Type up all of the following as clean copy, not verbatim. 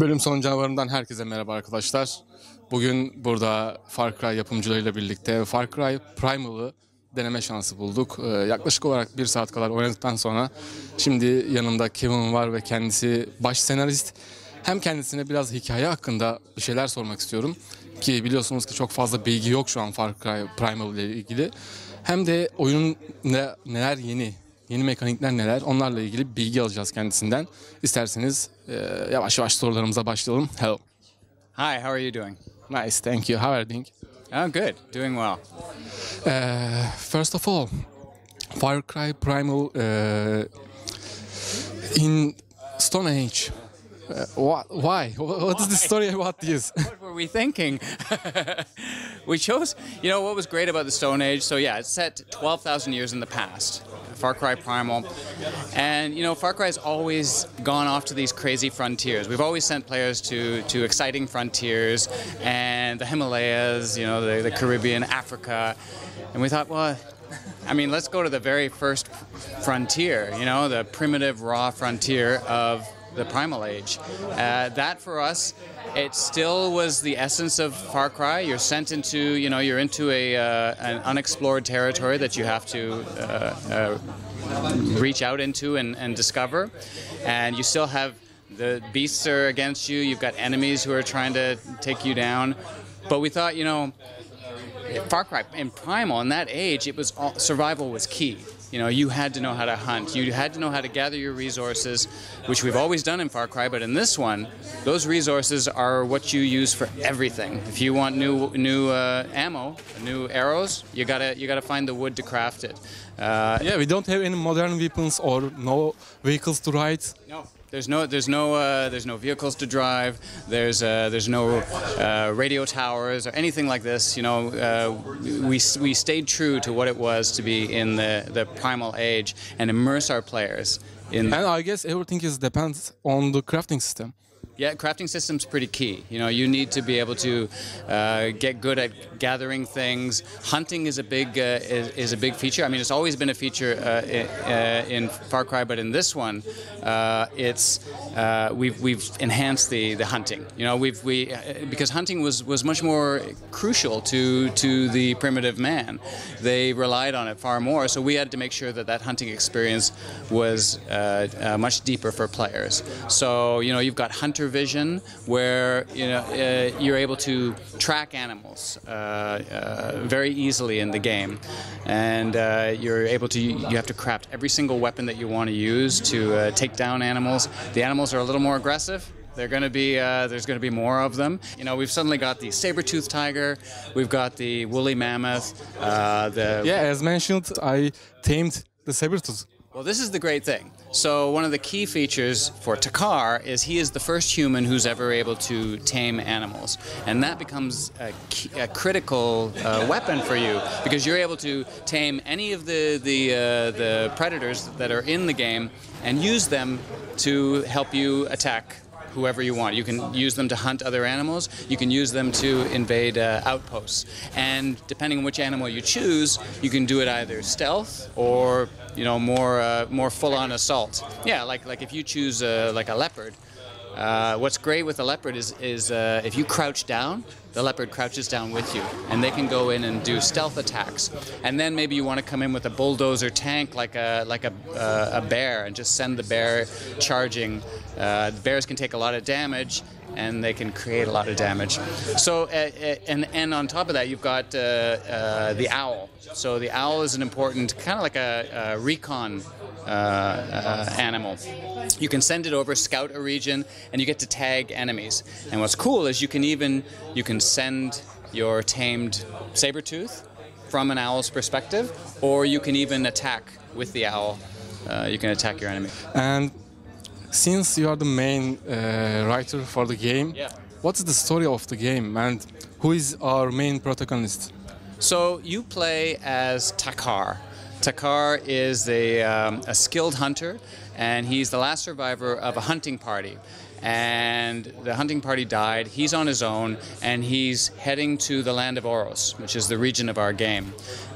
Bölüm Sonu Canavarı'ndan herkese merhaba arkadaşlar. Bugün burada Far Cry yapımcılarıyla birlikte Far Cry Primal'ı deneme şansı bulduk. Yaklaşık olarak 1 saat kadar oynadıktan sonra şimdi yanımda Kevin var ve kendisi baş senarist. Hem kendisine biraz hikaye hakkında bir şeyler sormak istiyorum. Ki biliyorsunuz ki çok fazla bilgi yok şu an Far Cry Primal ile ilgili. Hem de oyunun neler yeni mekanikler neler, onlarla ilgili bilgi alacağız kendisinden. İsterseniz yavaş yavaş sorularımıza başlayalım. Hello. Hi, how are you doing? Nice, thank you. How are you doing? I'm good, doing well. First of all, Far Cry Primal in Stone Age. Why? What is the story about this? What were we thinking? We chose, you know, what was great about the Stone Age, so yeah, it's set 12,000 years in the past, Far Cry Primal. And, you know, Far Cry's always gone off to these crazy frontiers. We've always sent players to exciting frontiers and the Himalayas, you know, the Caribbean, Africa. And we thought, well, I mean, let's go to the very first frontier, you know, the primitive, raw frontier of the Primal Age. That for us, it still was the essence of Far Cry. You're sent into, you know, you're into an unexplored territory that you have to reach out into and discover. And you still have the beasts are against you. You've got enemies who are trying to take you down. But we thought, you know, Far Cry in Primal, in that age, it was all, survival was key. You know, you had to know how to hunt. You had to know how to gather your resources, which we've always done in Far Cry, but in this one, those resources are what you use for everything. If you want new ammo, new arrows, you gotta find the wood to craft it. Yeah, we don't have any modern weapons or no vehicles to ride. No. There's no vehicles to drive. There's no radio towers or anything like this. You know, we stayed true to what it was to be in the Primal Age and immerse our players in. And I guess everything depends on the crafting system. Yeah, crafting system's pretty key. You know, you need to be able to get good at gathering things. Hunting is a big is a big feature. I mean, it's always been a feature in Far Cry, but in this one, we've enhanced the hunting. You know, because hunting was much more crucial to the primitive man. They relied on it far more, so we had to make sure that hunting experience was much deeper for players. So you know, you've got hunter vision, where you know you're able to track animals very easily in the game, and you have to craft every single weapon that you want to use to take down animals. The animals are a little more aggressive. They're going to be there's going to be more of them. You know, we've suddenly got the saber-toothed tiger, we've got the woolly mammoth. As mentioned, I tamed the saber-tooth. Well, this is the great thing. So one of the key features for Takkar is he is the first human who's ever able to tame animals. And that becomes a critical weapon for you, because you're able to tame any of the predators that are in the game and use them to help you attack whoever you want. You can use them to hunt other animals, you can use them to invade outposts. And depending on which animal you choose, you can do it either stealth or, you know, more full-on assault. Yeah, like if you choose like a leopard, what's great with a leopard is if you crouch down, the leopard crouches down with you, and they can go in and do stealth attacks. And then maybe you want to come in with a bulldozer tank, like a bear, and just send the bear charging. The bears can take a lot of damage, and they can create a lot of damage. So and on top of that, you've got the owl. So the owl is an important kind of like a recon animal. You can send it over, scout a region, and you get to tag enemies. And what's cool is you can send your tamed saber-tooth from an owl's perspective, or you can even attack with the owl. You can attack your enemy. And since you are the main writer for the game, yeah, what's the story of the game and who is our main protagonist? So you play as Takkar. Takkar is a skilled hunter, and he's the last survivor of a hunting party. and the hunting party died. He's on his own, and he's heading to the land of Oros, which is the region of our game.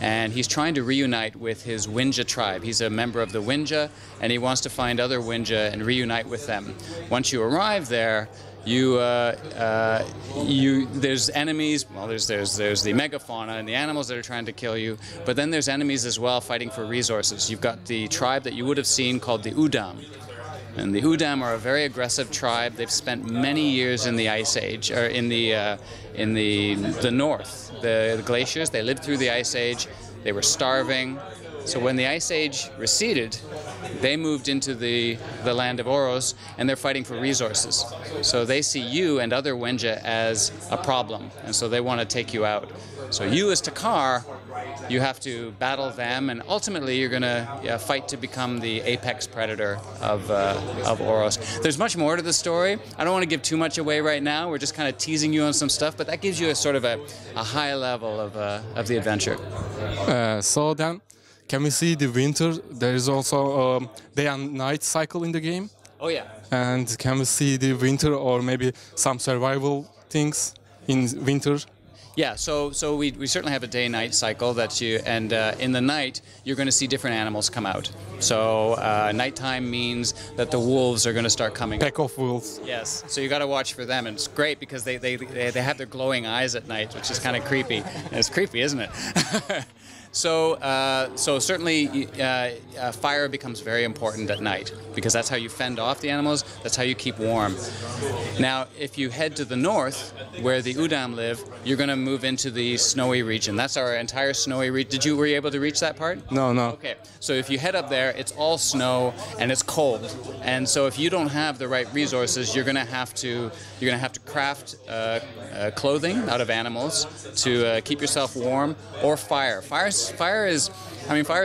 And he's trying to reunite with his Wenja tribe. He's a member of the Wenja, and he wants to find other Wenja and reunite with them. Once you arrive there, there's enemies. Well, there's the megafauna and the animals that are trying to kill you, but then there's enemies as well fighting for resources. You've got the tribe that you would have seen called the Udam. And the Udam are a very aggressive tribe. They've spent many years in the Ice Age, or in the north, the glaciers. They lived through the Ice Age. They were starving. So when the Ice Age receded, they moved into the land of Oros, and they're fighting for resources. So they see you and other Wenja as a problem, and so they want to take you out. So you as Takkar, you have to battle them, and ultimately you're going to fight to become the apex predator of Oros. There's much more to the story. I don't want to give too much away right now. We're just kind of teasing you on some stuff, but that gives you a sort of a high level of the adventure. So then, can we see the winter? There is also a day and night cycle in the game. Oh yeah. And can we see the winter or maybe some survival things in winter? Yeah, so we certainly have a day-night cycle that you, and in the night you're going to see different animals come out. So nighttime means that the wolves are going to start coming. Pack of wolves. Yes. So you got to watch for them, and it's great because they have their glowing eyes at night, which is kind of creepy. And it's creepy, isn't it? So certainly fire becomes very important at night because that's how you fend off the animals, that's how you keep warm. Now, if you head to the north, where the Udam live, you're going to move into the snowy region. That's our entire snowy region. Were you able to reach that part? No. Okay. So if you head up there, it's all snow and it's cold. And so if you don't have the right resources, you're going to have to craft clothing out of animals to keep yourself warm, or fire. Fire has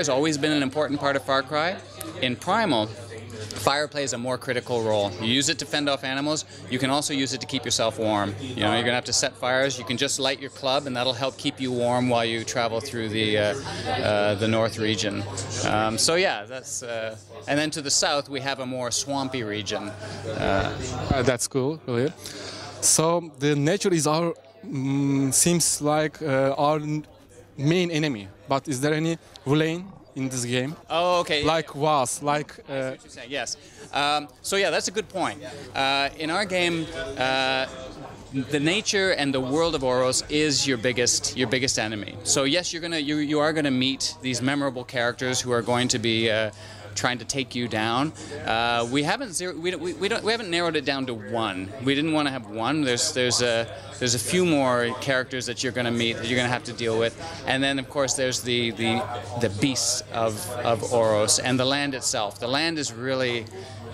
always been an important part of Far Cry. In Primal, fire plays a more critical role. You use it to fend off animals. You can also use it to keep yourself warm. You know, you're gonna have to set fires. You can just light your club, and that'll help keep you warm while you travel through the north region. So yeah, that's. And then to the south, we have a more swampy region. That's cool, really. So the nature is our seems like our main enemy, but is there any villain in this game? Oh, okay. Like was, like... I see what you're saying. Yes. So yeah, that's a good point. In our game, the nature and the world of Oros is your biggest enemy. So yes, you are gonna meet these memorable characters who are going to be trying to take you down. We haven't narrowed it down to one. We didn't want to have one. There's a few more characters that you're going to meet that you're going to have to deal with, and then of course there's the beasts of Oros and the land itself. The land is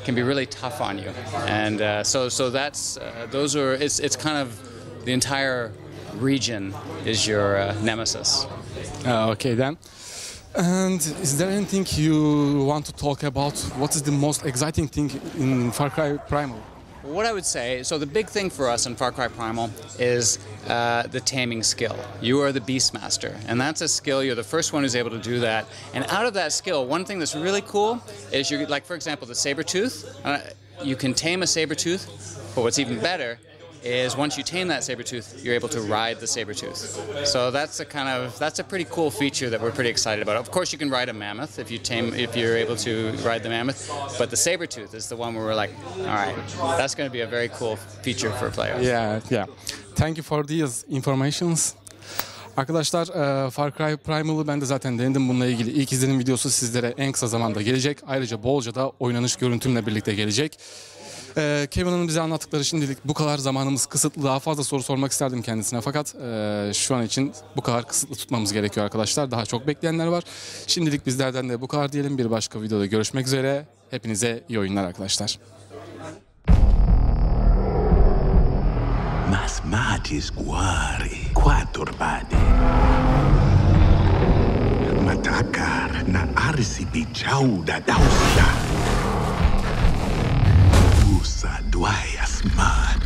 can be really tough on you, and so that's those are it's kind of the entire region is your nemesis. Okay then. And is there anything you want to talk about? What is the most exciting thing in Far Cry Primal? What I would say, so the big thing for us in Far Cry Primal is the taming skill. You are the Beastmaster, and that's a skill. You're the first one who's able to do that. And out of that skill, one thing that's really cool is you, like for example, the saber-tooth. You can tame a saber-tooth, but what's even better is once you tame that saber-tooth, you're able to ride the saber-tooth. So that's a pretty cool feature that we're pretty excited about. Of course, you can ride a mammoth if you're able to ride the mammoth, but the saber-tooth is the one where we're like, all right, that's going to be a very cool feature for players. Yeah. Thank you for these informations. Arkadaşlar, Far Cry Primal'ı ben de zaten denedim. Bununla ilgili ilk izlenim videosu sizlere en kısa zamanda gelecek. Ayrıca bolca da oynanış görüntümle birlikte gelecek. Kevin'ın bize anlattıkları şimdilik bu kadar. Zamanımız kısıtlı. Daha fazla soru sormak isterdim kendisine fakat şu an için bu kadar kısıtlı tutmamız gerekiyor arkadaşlar. Daha çok bekleyenler var. Şimdilik bizlerden de bu kadar diyelim. Bir başka videoda görüşmek üzere. Hepinize iyi oyunlar arkadaşlar. Mathematis guari, quaturbadi. Matakar na arsibi chauda dausa. Why, yes, man.